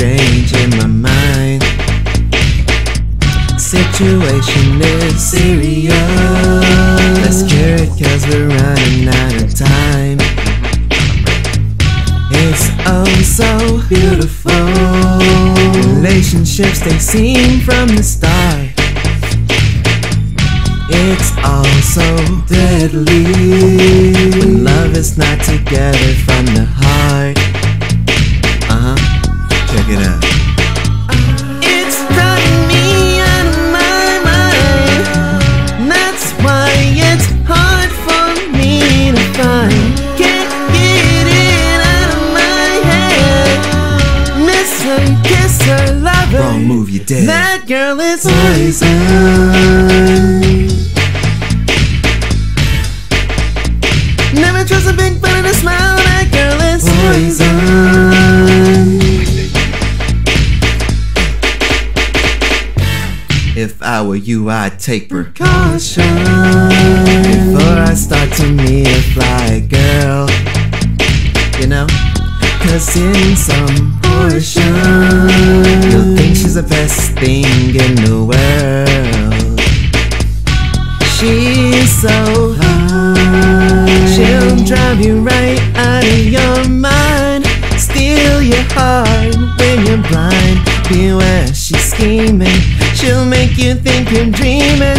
strange in my mind. Situation is serious. Let's cure it, cause we're running out of time. It's oh so beautiful. Relationships, they seem from the start. It's all so deadly when love is not together from the heart. Check it out. It's driving me out of my mind. That's why it's hard for me to find. Can't get it out of my head. Miss her, kiss her, love her. Wrong move, you dead. That girl is poison. Never trust a big butt and a smile. That girl is poison. If I were you, I'd take precaution before I start to meet a fly girl. You know, cause in some portion you'll think she's the best thing in the world. She's so high, she'll drive you right out of your mind, steal your heart when you're blind. Beware, she's scheming, she'll make you think you're dreaming.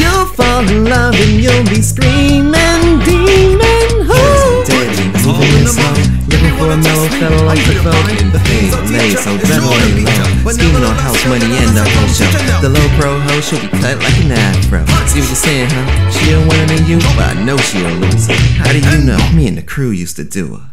You'll fall in love and you'll be screaming, demon. Who's deadly? Moving this long, looking for a mellow fellow like the folk. The things lay so devil and low, scheming on house money and the whole show. The low pro hoe, she'll be cut like an afro. See what you're saying, huh? She don't want any you, but I know she a loser. How do you know? Me and the crew used to do her.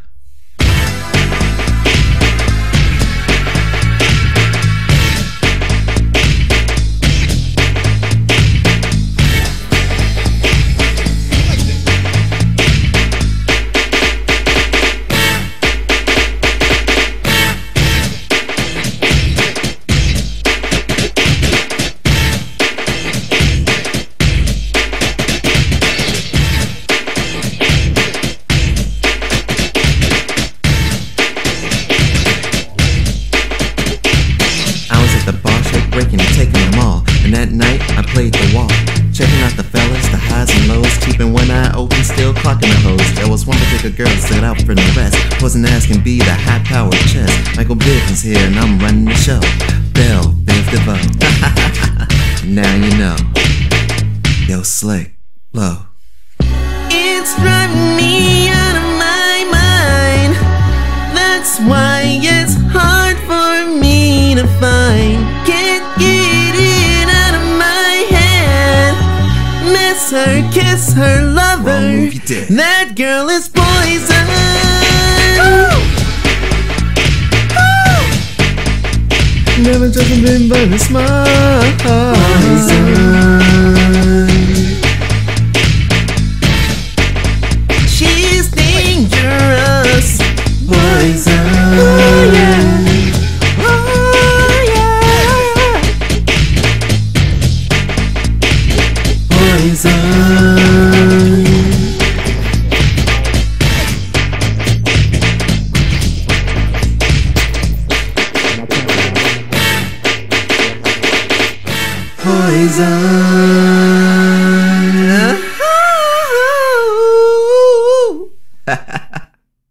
Breaking and taking them all, and that night I played the wall, checking out the fellas, the highs and lows, keeping one eye open, still clocking the hoes. There was one particular girl that stood out from the rest, wasn't asking B the high power chest. Michael Bivens here and I'm running the show. Bell Biv DeVoe. Now you know. Yo Slick, low. It's driving me out of my mind. That's why it's hard for me to find. Her, kiss her, love her. That girl is poison. Ooh. Ooh. Never trust a big butt and a smile. Poison. She's dangerous. Poison. Oh yeah. Oh yeah. Poison. Poison.